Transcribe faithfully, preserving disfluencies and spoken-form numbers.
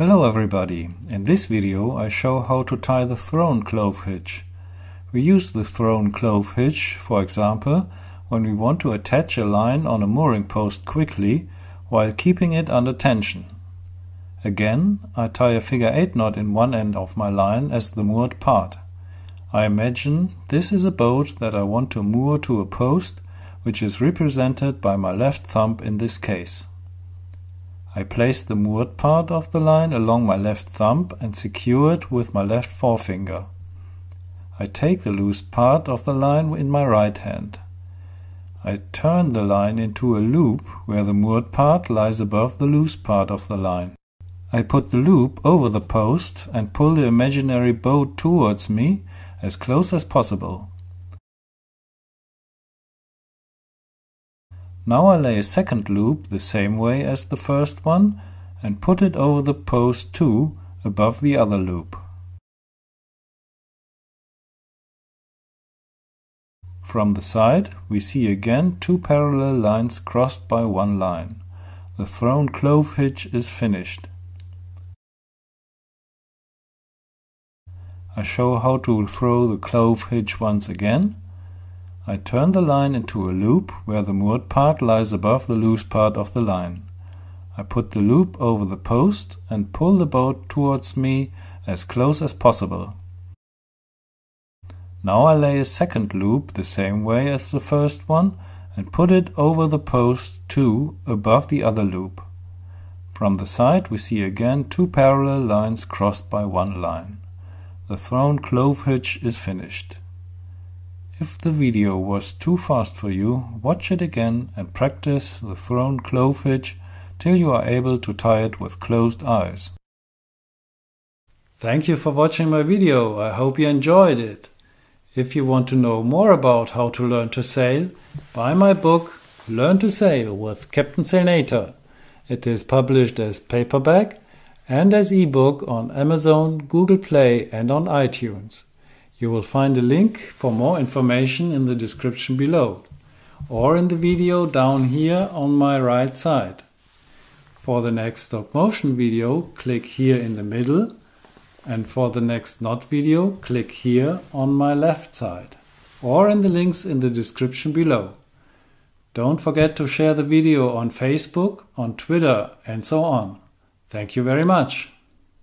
Hello everybody! In this video I show how to tie the thrown clove hitch. We use the thrown clove hitch, for example, when we want to attach a line on a mooring post quickly while keeping it under tension. Again, I tie a figure-eight knot in one end of my line as the moored part. I imagine this is a boat that I want to moor to a post, which is represented by my left thumb in this case. I place the moored part of the line along my left thumb and secure it with my left forefinger. I take the loose part of the line in my right hand. I turn the line into a loop where the moored part lies above the loose part of the line. I put the loop over the post and pull the imaginary boat towards me as close as possible. Now I lay a second loop the same way as the first one and put it over the post too, above the other loop. From the side we see again two parallel lines crossed by one line. The thrown clove hitch is finished. I show how to throw the clove hitch once again. I turn the line into a loop where the moored part lies above the loose part of the line. I put the loop over the post and pull the boat towards me as close as possible. Now I lay a second loop the same way as the first one and put it over the post too, above the other loop. From the side we see again two parallel lines crossed by one line. The thrown clove hitch is finished. If the video was too fast for you, watch it again and practice the thrown clove hitch till you are able to tie it with closed eyes. Thank you for watching my video. I hope you enjoyed it. If you want to know more about how to learn to sail, buy my book Learn to Sail with Captain Sailnator. It is published as paperback and as ebook on Amazon, Google Play and on iTunes. You will find a link for more information in the description below or in the video down here on my right side. For the next stop motion video, click here in the middle, and for the next knot video, click here on my left side or in the links in the description below. Don't forget to share the video on Facebook, on Twitter and so on. Thank you very much.